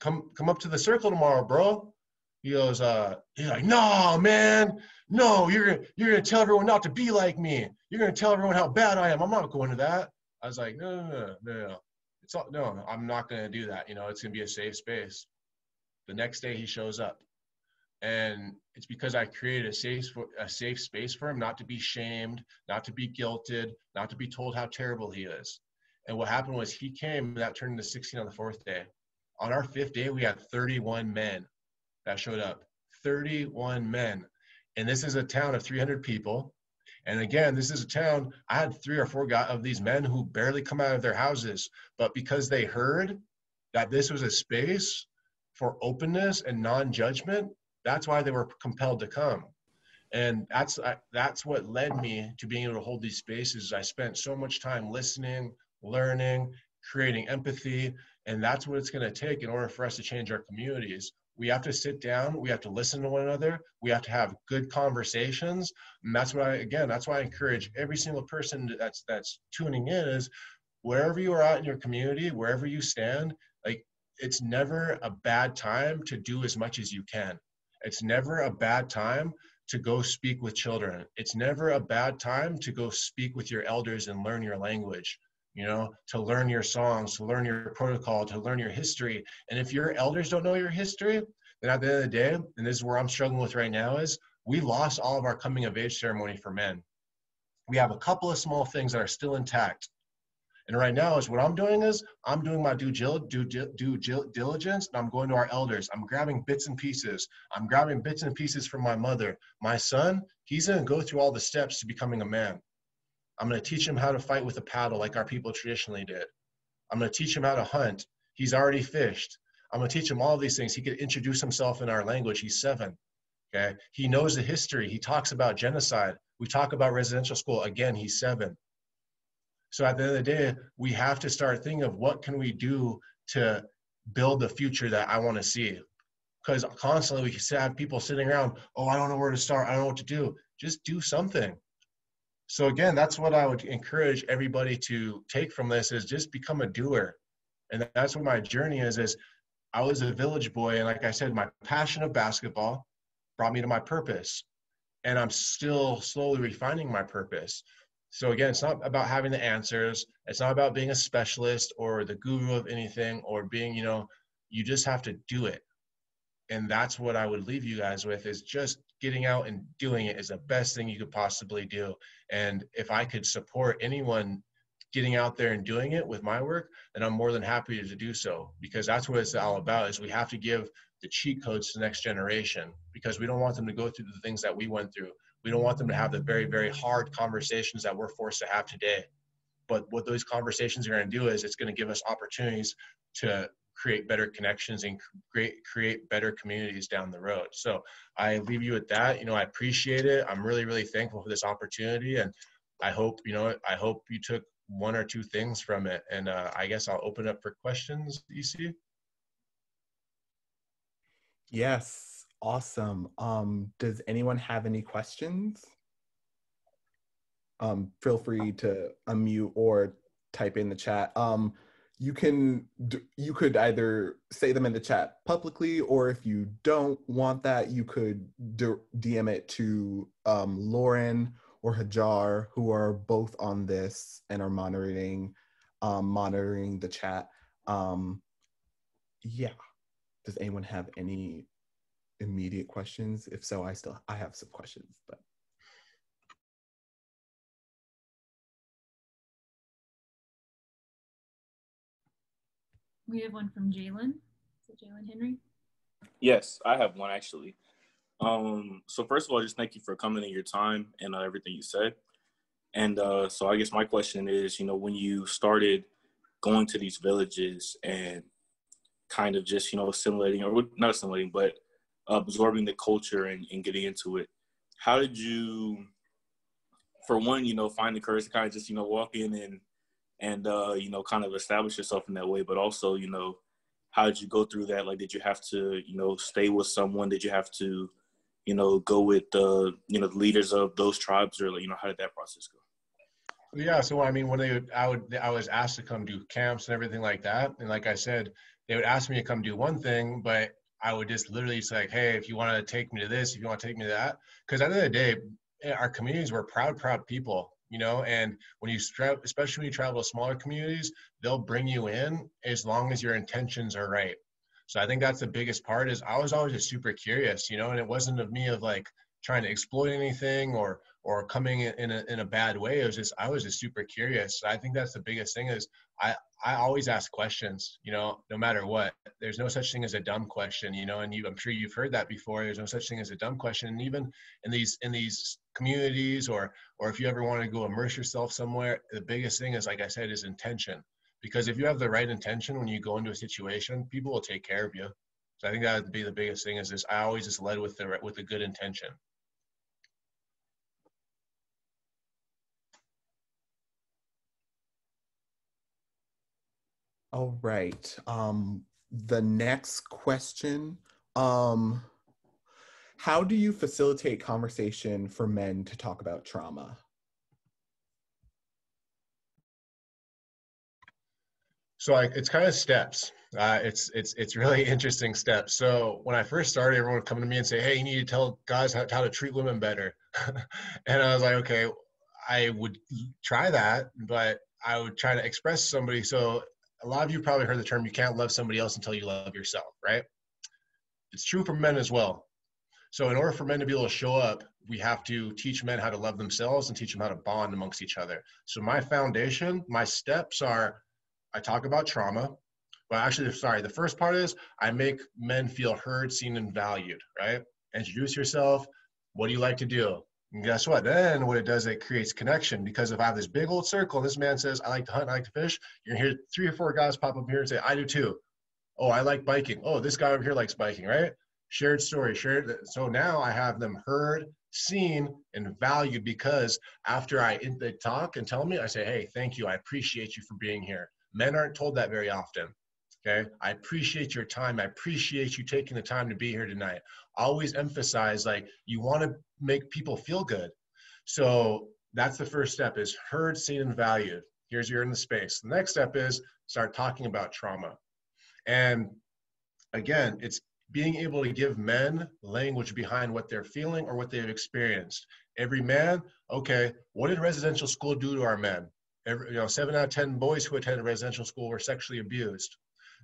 come come up to the circle tomorrow, bro. He goes, uh, he's like, no, man, no, you're gonna, you're gonna tell everyone not to be like me. You're gonna tell everyone how bad I am. I'm not going to that. I was like, no, no, no, no, no. It's all, no, I'm not gonna do that. You know, it's gonna be a safe space. The next day he shows up, and it's because I created a safe, a safe space for him not to be shamed, not to be guilted, not to be told how terrible he is. And what happened was he came, that turned into sixteen on the fourth day. On our fifth day, we had thirty-one men that showed up, thirty-one men. And this is a town of three hundred people. And again, this is a town, I had three or four guys of these men who barely come out of their houses, but because they heard that this was a space for openness and non-judgment, that's why they were compelled to come. And that's, I, that's what led me to being able to hold these spaces. I spent so much time listening, learning, creating empathy, and that's what it's gonna take in order for us to change our communities. We have to sit down, we have to listen to one another, we have to have good conversations. And that's why, again, that's why I encourage every single person that's, that's tuning in is, wherever you are out in your community, wherever you stand, like, it's never a bad time to do as much as you can. It's never a bad time to go speak with children. It's never a bad time to go speak with your elders and learn your language. You know, to learn your songs, to learn your protocol, to learn your history. And if your elders don't know your history, then at the end of the day, and this is where I'm struggling with right now, is we lost all of our coming of age ceremony for men. We have a couple of small things that are still intact. And right now is what I'm doing is I'm doing my due, due, due, due diligence, and I'm going to our elders. I'm grabbing bits and pieces. I'm grabbing bits and pieces from my mother. My son, he's gonna go through all the steps to becoming a man. I'm going to teach him how to fight with a paddle like our people traditionally did. I'm going to teach him how to hunt. He's already fished. I'm going to teach him all these things. He could introduce himself in our language. He's seven, okay? He knows the history. He talks about genocide. We talk about residential school. Again, he's seven. So at the end of the day, we have to start thinking of what can we do to build the future that I want to see. Because constantly we have people sitting around, oh, I don't know where to start. I don't know what to do. Just do something. So again, that's what I would encourage everybody to take from this is just become a doer. And that's what my journey is, is I was a village boy. And like I said, my passion of basketball brought me to my purpose. And I'm still slowly refining my purpose. So again, it's not about having the answers. It's not about being a specialist or the guru of anything or being, you know, you just have to do it. And that's what I would leave you guys with is just getting out and doing it is the best thing you could possibly do. And if I could support anyone getting out there and doing it with my work, then I'm more than happy to do so, because that's what it's all about is we have to give the cheat codes to the next generation, because we don't want them to go through the things that we went through. We don't want them to have the very, very hard conversations that we're forced to have today. But what those conversations are gonna do is it's gonna give us opportunities to create better connections and create, create better communities down the road. So I leave you with that. You know, I appreciate it. I'm really, really thankful for this opportunity. And I hope, you know, I hope you took one or two things from it. And uh, I guess I'll open up for questions, E C. Yes, awesome. Um, does anyone have any questions? Um, feel free to unmute or type in the chat. Um, You can, you could either say them in the chat publicly, or if you don't want that, you could D M it to um, Lauren or Hajar, who are both on this and are monitoring, um, monitoring the chat. Um, yeah. Does anyone have any immediate questions? If so, I still I have some questions, but. We have one from Jalen. Is it Jalen Henry? Yes, I have one actually. Um, so first of all, just thank you for coming in your time and uh, everything you said. And uh, so I guess my question is, you know, when you started going to these villages and kind of just, you know, assimilating or not assimilating, but absorbing the culture and, and getting into it, how did you, for one, you know, find the courage to kind of just, you know, walk in and, and uh, you know, kind of establish yourself in that way, but also, you know, how did you go through that? Like, did you have to, you know, stay with someone? Did you have to, you know, go with the, you know, the leaders of those tribes, or, you know, how did that process go? Yeah, so I mean, when they, I would, I was asked to come do camps and everything like that, and like I said, they would ask me to come do one thing, but I would just literally say, like, hey, if you want to take me to this, if you want to take me to that, because at the end of the day, our communities were proud, proud people. You know, and when you, especially when you travel to smaller communities, they'll bring you in as long as your intentions are right. So I think that's the biggest part is I was always just super curious, you know, and it wasn't of me of like trying to exploit anything or, or coming in a, in a bad way. It was just, I was just super curious. So I think that's the biggest thing is I, I always ask questions, you know, no matter what. There's no such thing as a dumb question, you know, and you, I'm sure you've heard that before. There's no such thing as a dumb question. And even in these, in these communities, or, or if you ever want to go immerse yourself somewhere, the biggest thing is, like I said, is intention. Because if you have the right intention, when you go into a situation, people will take care of you. So I think that would be the biggest thing is this. I always just led with the, with a good intention. All right. Um, the next question, um, how do you facilitate conversation for men to talk about trauma? So I, it's kind of steps. Uh, it's it's it's really interesting steps. So when I first started, everyone would come to me and say, hey, you need to tell guys how, how to treat women better. And I was like, okay, I would try that, but I would try to express somebody. So a lot of you probably heard the term, you can't love somebody else until you love yourself, right? It's true for men as well. So in order for men to be able to show up, we have to teach men how to love themselves and teach them how to bond amongst each other. So my foundation, my steps are, I talk about trauma. Well, actually, sorry, the first part is I make men feel heard, seen, and valued, right? Introduce yourself. What do you like to do? And guess what? Then what it does, it creates connection, because if I have this big old circle and this man says, I like to hunt, I like to fish, you're going to hear three or four guys pop up here and say, I do too. Oh, I like biking. Oh, this guy over here likes biking, right? Shared story, shared. So now I have them heard, seen, and valued, because after I they talk and tell me, I say, hey, thank you. I appreciate you for being here. Men aren't told that very often. Okay, I appreciate your time. I appreciate you taking the time to be here tonight. I always emphasize, like, you want to make people feel good. So that's the first step is heard, seen, and valued. Here's you're in the space. The next step is start talking about trauma. And again, it's being able to give men language behind what they're feeling or what they've experienced. Every man, okay, what did residential school do to our men? Every, you know, seven out of ten boys who attended residential school were sexually abused.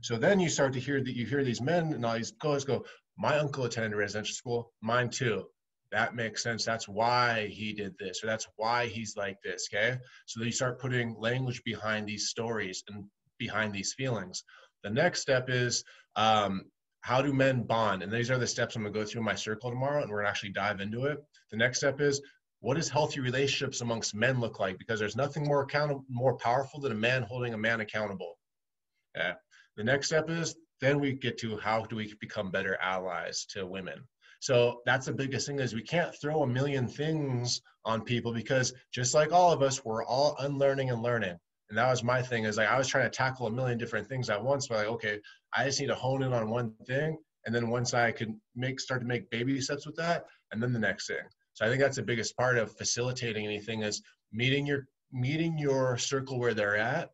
So then you start to hear that you hear these men and all these guys go, my uncle attended residential school, mine too. That makes sense. That's why he did this, or that's why he's like this, okay? So then you start putting language behind these stories and behind these feelings. The next step is um, how do men bond? And these are the steps I'm gonna go through in my circle tomorrow, and we're gonna actually dive into it. The next step is, what does healthy relationships amongst men look like? Because there's nothing more accountable, more powerful than a man holding a man accountable. Okay? The next step is then we get to how do we become better allies to women. So that's the biggest thing is we can't throw a million things on people, because just like all of us, we're all unlearning and learning. And that was my thing is like I was trying to tackle a million different things at once, but like, okay, I just need to hone in on one thing. And then once I can make, start to make baby steps with that, and then the next thing. So I think that's the biggest part of facilitating anything is meeting your, meeting your circle where they're at,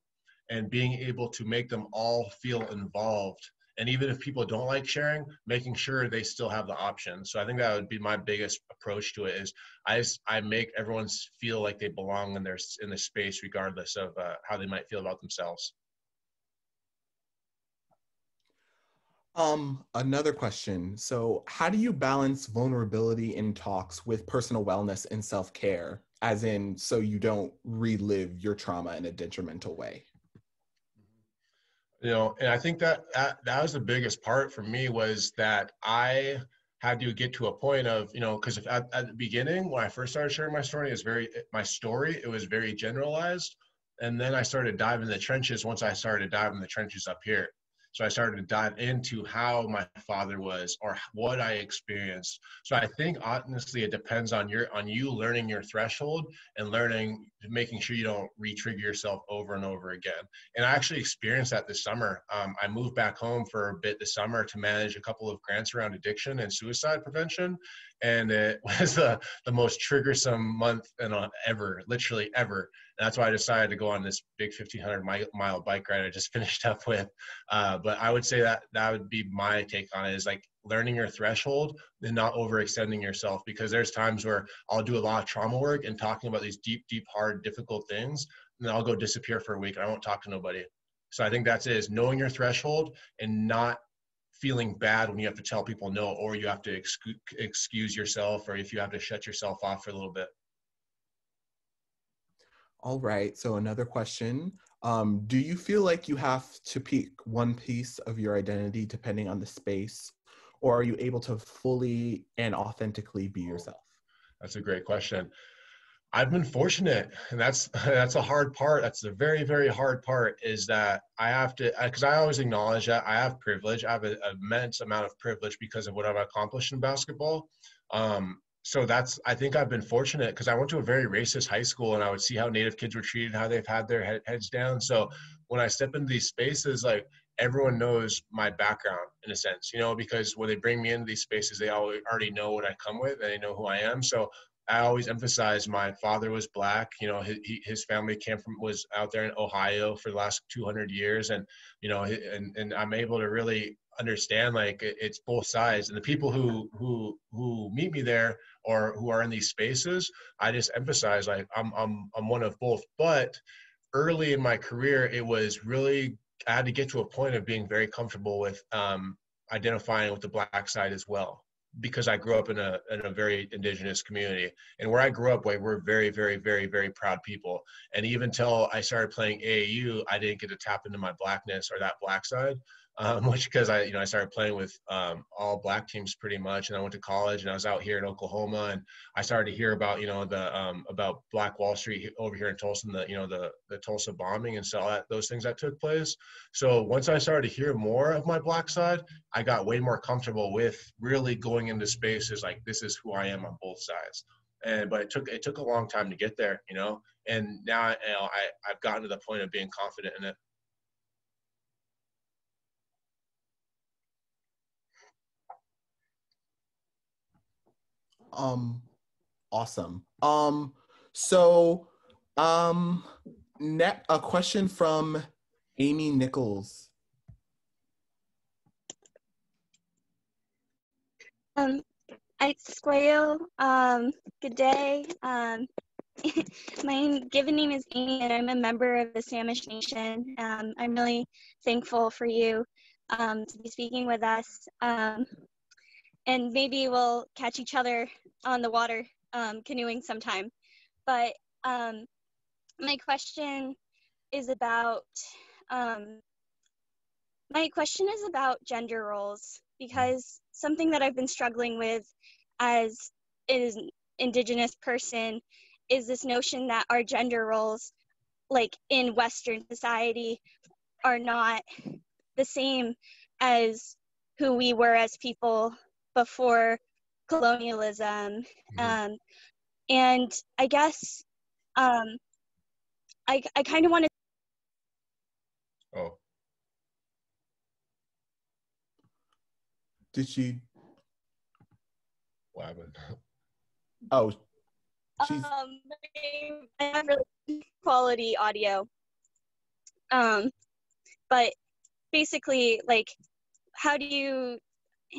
and being able to make them all feel involved. And even if people don't like sharing, making sure they still have the option. So I think that would be my biggest approach to it is I, just, I make everyone feel like they belong in their, in the space, regardless of uh, how they might feel about themselves. Um, another question. So how do you balance vulnerability in talks with personal wellness and self-care, as in so you don't relive your trauma in a detrimental way? You know, and I think that that, that was the biggest part for me, was that I had to get to a point of, you know, because at, at the beginning, when I first started sharing my story, it was very, my story, it was very generalized. And then I started diving the trenches once I started diving the trenches up here. So I started to dive into how my father was or what I experienced. So I think honestly, it depends on your, on you learning your threshold and learning, making sure you don't re-trigger yourself over and over again. And I actually experienced that this summer. Um, I moved back home for a bit this summer to manage a couple of grants around addiction and suicide prevention. And it was the, the most triggersome month and on ever, literally ever. And that's why I decided to go on this big fifteen hundred mile bike ride I just finished up with. Uh, but I would say that that would be my take on it, is like learning your threshold and not overextending yourself, because there's times where I'll do a lot of trauma work and talking about these deep, deep, hard, difficult things, and then I'll go disappear for a week and I won't talk to nobody. So I think that's it, is knowing your threshold and not feeling bad when you have to tell people no, or you have to excu- excuse yourself, or if you have to shut yourself off for a little bit. All right, so another question. Um, do you feel like you have to pick one piece of your identity depending on the space, or are you able to fully and authentically be yourself? That's a great question. I've been fortunate, and that's that's a hard part. That's the very, very hard part, is that I have to, because I always acknowledge that I have privilege. I have an immense amount of privilege because of what I've accomplished in basketball. Um, so that's, I think I've been fortunate, because I went to a very racist high school, and I would see how Native kids were treated, how they've had their head, heads down. So when I step into these spaces, like, everyone knows my background in a sense, you know, because when they bring me into these spaces, they already know what I come with, and they know who I am. So I always emphasize my father was black, you know, his, his family came from, was out there in Ohio for the last two hundred years. And, you know, and, and I'm able to really understand, like, it's both sides, and the people who, who, who meet me there or who are in these spaces, I just emphasize, like, I'm, I'm, I'm one of both. But early in my career, it was really, I had to get to a point of being very comfortable with um, identifying with the black side as well, because I grew up in a in a very indigenous community, and where I grew up, like, we're very, very, very, very proud people. And even till I started playing A A U, I didn't get to tap into my blackness or that black side, um, which, because I, you know, I started playing with um, all black teams pretty much, and I went to college, and I was out here in Oklahoma, and I started to hear about, you know, the um, about Black Wall Street over here in Tulsa, and the, you know, the the Tulsa bombing and so that, those things that took place. So once I started to hear more of my black side, I got way more comfortable with really going into spaces like, this is who I am on both sides. And but it took it took a long time to get there, you know. And now, you know, I I've gotten to the point of being confident in it. Um, awesome. Um, so, um, next, a question from Amy Nichols. Um, I squail, um, good day. Um, my given name is Amy, and I'm a member of the Samish Nation. Um, I'm really thankful for you, um, to be speaking with us. Um, and maybe we'll catch each other on the water, um, canoeing sometime. But um, my question is about, um, my question is about gender roles, because something that I've been struggling with as an Indigenous person is this notion that our gender roles, like in Western society, are not the same as who we were as people before colonialism. Um, and I guess um, I, I kind of want to... Oh. Did she... What happened? Oh. She's... Um, I have really quality audio. Um, but basically, like, how do you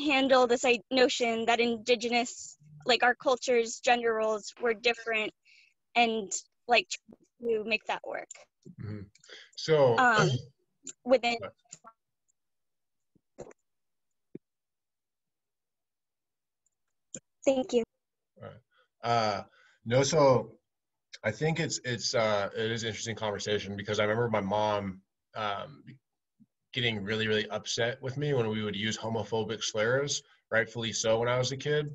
handle this notion that Indigenous, like, our culture's gender roles were different, and like to make that work? Mm-hmm. So um, within Thank you. All right. Uh, no, so I think it's it's uh, it is an interesting conversation because I remember my mom um, getting really really upset with me when we would use homophobic slurs, rightfully so, when I was a kid.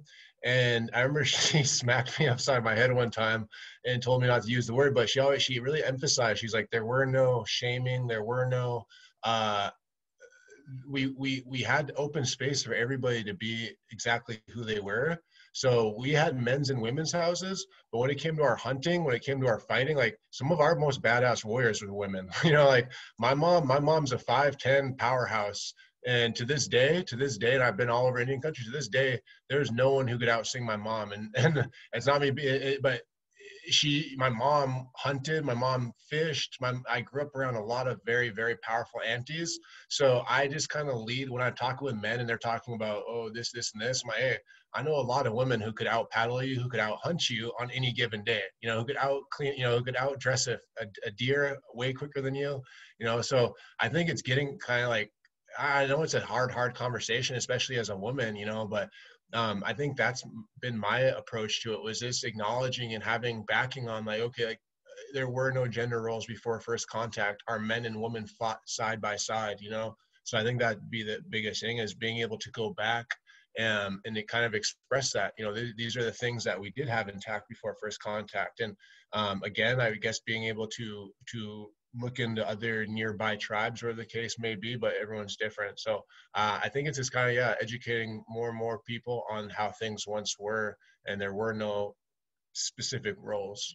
And I remember she smacked me upside my head one time and told me not to use the word, but she always, she really emphasized, she's like, there were no shaming, there were no, uh, we, we, we had open space for everybody to be exactly who they were. So we had men's and women's houses, but when it came to our hunting, when it came to our fighting, like some of our most badass warriors were women, you know, like my mom, my mom's a five ten powerhouse. And to this day, to this day, and I've been all over Indian country, to this day, there's no one who could out-sing my mom. And, and it's not me, it, but she, my mom hunted, my mom fished. My, I grew up around a lot of very, very powerful aunties. So I just kind of lead when I talk with men and they're talking about, oh, this, this, and this. My, hey, I know a lot of women who could out-paddle you, who could out-hunt you on any given day, you know, who could out-clean, you know, who could out-dress a, a, a deer way quicker than you, you know. So I think it's getting kind of like, I know it's a hard, hard conversation, especially as a woman, you know, but um, I think that's been my approach to it, was this acknowledging and having backing on like, okay, like there were no gender roles before first contact. Our men and women fought side by side, you know? So I think that'd be the biggest thing, is being able to go back and, and it kind of express that, you know, th these are the things that we did have intact before first contact. And um, again, I guess being able to, to, look into other nearby tribes where the case may be, but everyone's different. So uh, I think it's just kind of, yeah, educating more and more people on how things once were, and there were no specific roles.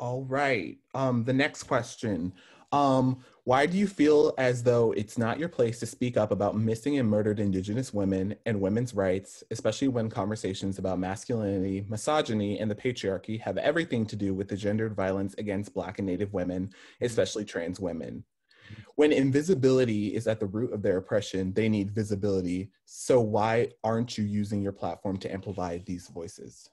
All right, um, the next question. Um, why do you feel as though it's not your place to speak up about missing and murdered Indigenous women and women's rights, especially when conversations about masculinity, misogyny, and the patriarchy have everything to do with the gendered violence against Black and Native women, especially trans women? When invisibility is at the root of their oppression, they need visibility. So why aren't you using your platform to amplify these voices?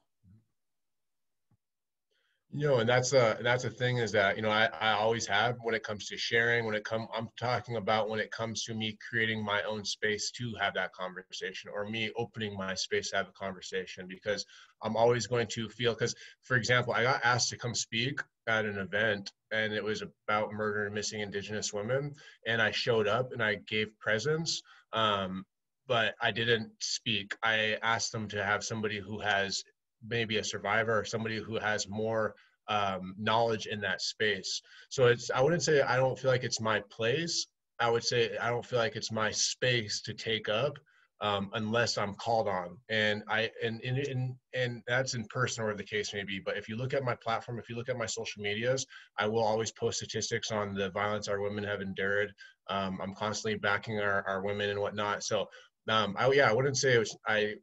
You know, and that's a, that's a thing, is that, you know, I, I always have when it comes to sharing, when it comes, I'm talking about when it comes to me creating my own space to have that conversation, or me opening my space to have a conversation, because I'm always going to feel, because, for example, I got asked to come speak at an event and it was about murder and missing Indigenous women. And I showed up and I gave presence. Um, but I didn't speak. I asked them to have somebody who has maybe a survivor or somebody who has more um, knowledge in that space. So it's, I wouldn't say I don't feel like it's my place. I would say I don't feel like it's my space to take up um, unless I'm called on. And I, and, and, and, and that's in person or the case may be, but if you look at my platform, if you look at my social medias, I will always post statistics on the violence our women have endured. Um, I'm constantly backing our, our women and whatnot. So um, I, yeah, I wouldn't say it was, I,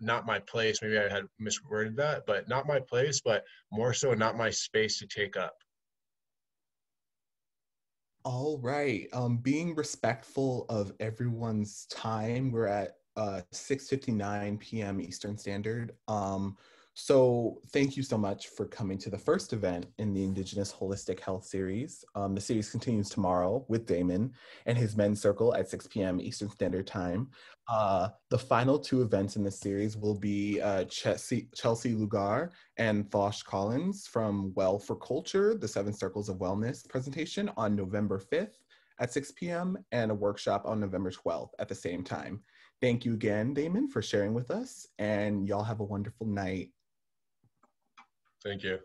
not my place, maybe I had misworded that, but not my place, but more so not my space to take up. All right, um, being respectful of everyone's time, we're at uh, six fifty-nine p m Eastern Standard. Um, so thank you so much for coming to the first event in the Indigenous Holistic Health Series. Um, the series continues tomorrow with Damen and his men's circle at six p m Eastern Standard Time. Uh, the final two events in this series will be uh, Chelsea, Chelsea Lugar and Thosh Collins from Well for Culture, the Seven Circles of Wellness presentation on November fifth at six p m and a workshop on November twelfth at the same time. Thank you again, Damen, for sharing with us, and y'all have a wonderful night. Thank you.